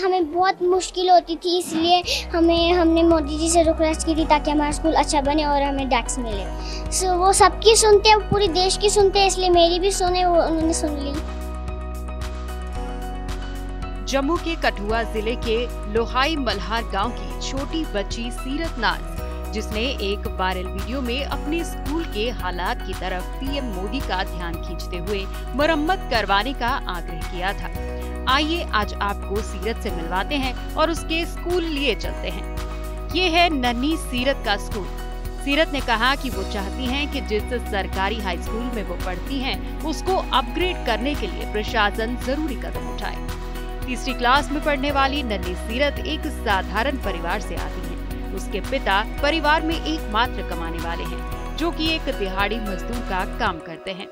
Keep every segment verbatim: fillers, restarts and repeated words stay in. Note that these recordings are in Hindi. हमें बहुत मुश्किल होती थी, इसलिए हमें हमने मोदी जी से रिक्वेस्ट की थी ताकि हमारा स्कूल अच्छा बने और हमें डैक्स मिले। सो so, वो सबकी सुनते हैं, पूरे देश की सुनते हैं, इसलिए मेरी भी सुने, वो उन्होंने सुन ली। जम्मू के कठुआ जिले के लोहाई मल्हार गांव की छोटी बच्ची सीरत नाज़, जिसने एक वायरल वीडियो में अपने स्कूल के हालात की तरफ पीएम मोदी का ध्यान खींचते हुए मरम्मत करवाने का आग्रह किया था। आइए आज आपको सीरत से मिलवाते हैं और उसके स्कूल लिए चलते हैं। ये है नन्ही सीरत का स्कूल। सीरत ने कहा कि वो चाहती हैं कि जिस सरकारी हाई स्कूल में वो पढ़ती हैं उसको अपग्रेड करने के लिए प्रशासन जरूरी कदम उठाए। तीसरी क्लास में पढ़ने वाली नन्ही सीरत एक साधारण परिवार से आती है। उसके पिता परिवार में एकमात्र कमाने वाले हैं, जो कि एक दिहाड़ी मजदूर का काम करते हैं।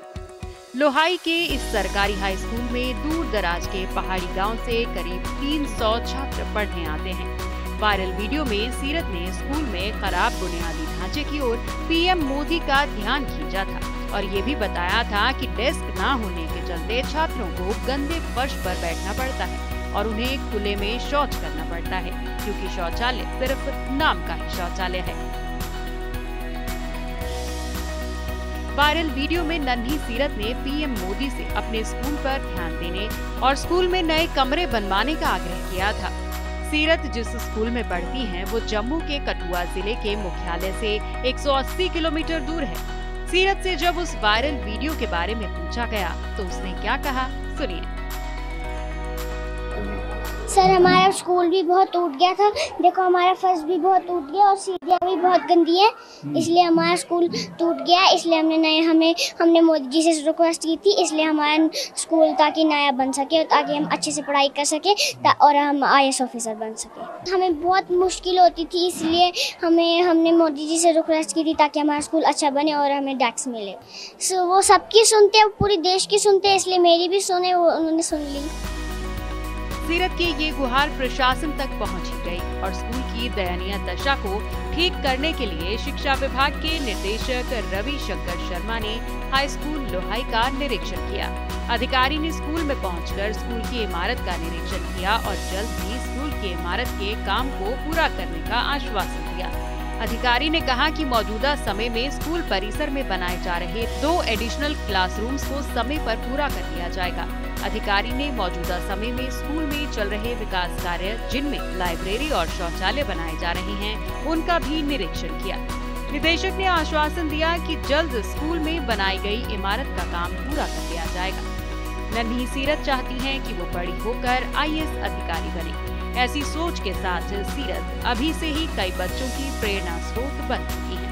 लोहाई के इस सरकारी हाई स्कूल में दूर दराज के पहाड़ी गांव से करीब तीन सौ छात्र पढ़ने आते हैं। वायरल वीडियो में सीरत ने स्कूल में खराब बुनियादी ढांचे की ओर पीएम मोदी का ध्यान खींचा था और ये भी बताया था कि डेस्क ना होने के चलते छात्रों को गंदे फर्श पर बैठना पड़ता है और उन्हें खुले में शौच करना पड़ता है, क्योंकि शौचालय सिर्फ नाम का ही शौचालय है। वायरल वीडियो में नन्ही सीरत ने पीएम मोदी से अपने स्कूल पर ध्यान देने और स्कूल में नए कमरे बनवाने का आग्रह किया था। सीरत जिस स्कूल में पढ़ती हैं वो जम्मू के कठुआ जिले के मुख्यालय से एक सौ अस्सी किलोमीटर दूर है। सीरत से जब उस वायरल वीडियो के बारे में पूछा गया तो उसने क्या कहा, सुनिए। सर, हमारा स्कूल भी बहुत टूट गया था, देखो हमारा फर्श भी बहुत टूट गया और सीढ़ियाँ भी बहुत गंदी है, इसलिए हमारा स्कूल टूट गया। इसलिए हमने नया हमें हमने मोदी जी से रिक्वेस्ट की थी, इसलिए हमारा स्कूल ताकि नया बन सके, ताकि हम अच्छे से पढ़ाई कर सके और हम आईएएस ऑफिसर बन सके। हमें बहुत मुश्किल होती थी, इसलिए हमें हमने मोदी जी से रिक्वेस्ट की थी ताकि हमारा स्कूल अच्छा बने और हमें डैक्स मिले। सो वो सबकी सुनते हैं, पूरे देश की सुनते हैं, इसलिए मेरी भी सुने, वो उन्होंने सुन ली। सीरत की ये गुहार प्रशासन तक पहुंची गई और स्कूल की दयनीय दशा को ठीक करने के लिए शिक्षा विभाग के निदेशक रवि शंकर शर्मा ने हाई स्कूल लोहाई का निरीक्षण किया। अधिकारी ने स्कूल में पहुंचकर स्कूल की इमारत का निरीक्षण किया और जल्द ही स्कूल की इमारत के काम को पूरा करने का आश्वासन दिया। अधिकारी ने कहा कि मौजूदा समय में स्कूल परिसर में बनाए जा रहे दो एडिशनल क्लासरूम्स को समय पर पूरा कर लिया जाएगा। अधिकारी ने मौजूदा समय में स्कूल में चल रहे विकास कार्य, जिनमें लाइब्रेरी और शौचालय बनाए जा रहे हैं, उनका भी निरीक्षण किया। निदेशक ने आश्वासन दिया कि जल्द स्कूल में बनाई गई इमारत का काम पूरा कर लिया जाएगा। नन्ही सीरत चाहती है कि वो बड़ी होकर आई ए एस अधिकारी बने। ऐसी सोच के साथ सीरत अभी से ही कई बच्चों की प्रेरणा स्रोत बन चुकी है।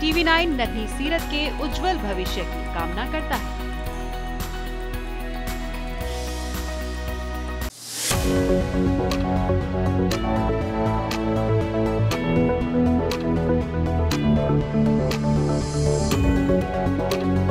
टीवी नाइन नन्ही सीरत के उज्जवल भविष्य की कामना करता है।